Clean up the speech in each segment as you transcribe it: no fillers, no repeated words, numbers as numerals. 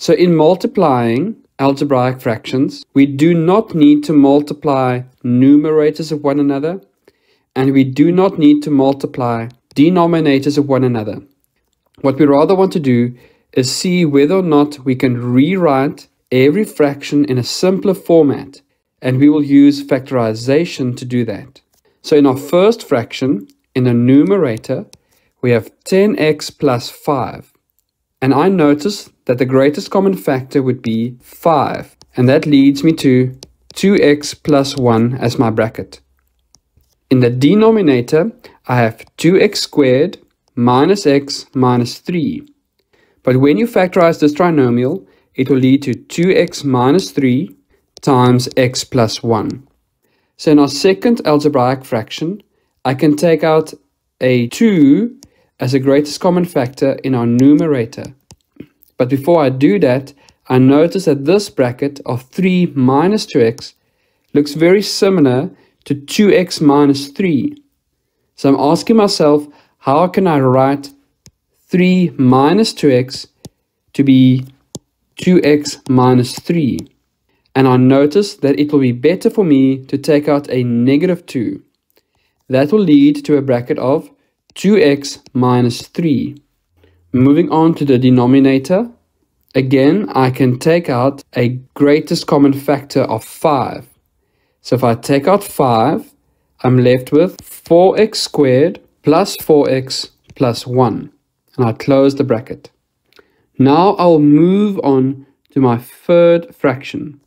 So in multiplying algebraic fractions, we do not need to multiply numerators of one another, and we do not need to multiply denominators of one another. What we rather want to do is see whether or not we can rewrite every fraction in a simpler format, and we will use factorization to do that. So in our first fraction, in the numerator, we have 10x plus 5. And I notice that the greatest common factor would be 5, and that leads me to 2x plus 1 as my bracket. In the denominator, I have 2x squared minus x minus 3. But when you factorize this trinomial, it will lead to 2x minus 3 times x plus 1. So in our second algebraic fraction, I can take out a 2 as the greatest common factor in our numerator. But before I do that, I notice that this bracket of 3 minus 2x looks very similar to 2x minus 3. So I'm asking myself, how can I write 3 minus 2x to be 2x minus 3? And I notice that it will be better for me to take out a negative 2. That will lead to a bracket of 2x minus 3. Moving on to the denominator, again I can take out a greatest common factor of 5. So if I take out 5, I'm left with 4x squared plus 4x plus 1. And I close the bracket. Now I'll move on to my third fraction.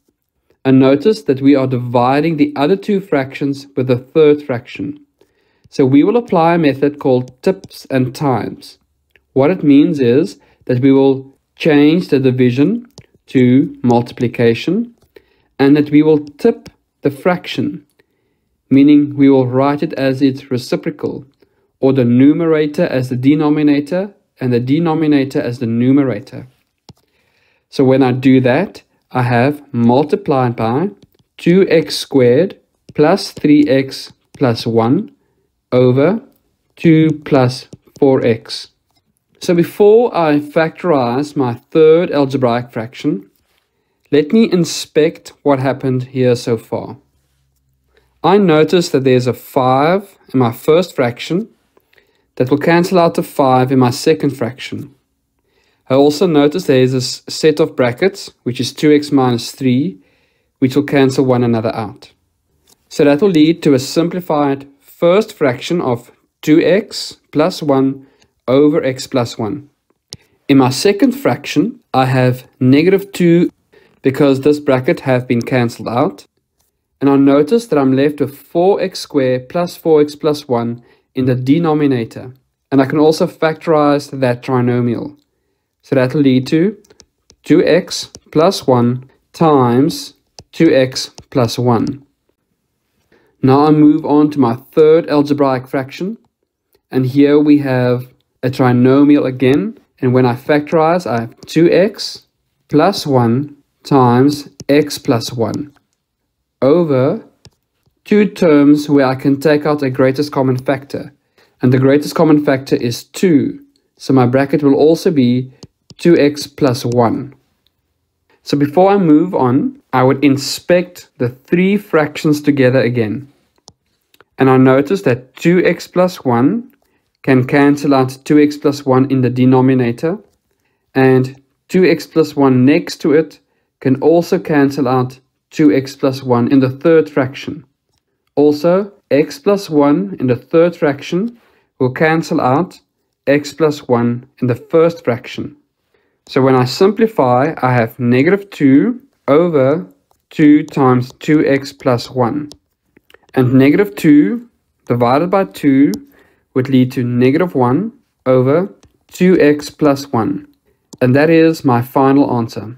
And notice that we are dividing the other two fractions with the third fraction. So we will apply a method called tips and times. What it means is that we will change the division to multiplication, and that we will tip the fraction, meaning we will write it as its reciprocal, or the numerator as the denominator and the denominator as the numerator. So when I do that, I have multiplied by 2x squared plus 3x plus 1 over 2 plus 4x. So before I factorize my third algebraic fraction, let me inspect what happened here so far. I notice that there's a 5 in my first fraction that will cancel out the 5 in my second fraction. I also notice there is a set of brackets, which is 2x minus 3, which will cancel one another out. So that will lead to a simplified first fraction of 2x plus 1 over x plus 1. In my second fraction, I have negative 2 because this bracket have been cancelled out. And I notice that I'm left with 4x squared plus 4x plus 1 in the denominator, and I can also factorize that trinomial. So that will lead to 2x plus 1 times 2x plus 1. Now I move on to my third algebraic fraction, and here we have a trinomial again, and when I factorize, I have 2x plus 1 times x plus 1 over two terms where I can take out a greatest common factor, and the greatest common factor is 2, so my bracket will also be 2x plus 1. So before I move on, I would inspect the three fractions together again, and I notice that 2x plus 1 can cancel out 2x plus 1 in the denominator, and 2x plus 1 next to it can also cancel out 2x plus 1 in the third fraction. Also, x plus 1 in the third fraction will cancel out x plus 1 in the first fraction. So when I simplify, I have negative 2 over 2 times 2x plus 1. And negative 2 divided by 2 would lead to negative 1 over 2x plus 1. And that is my final answer.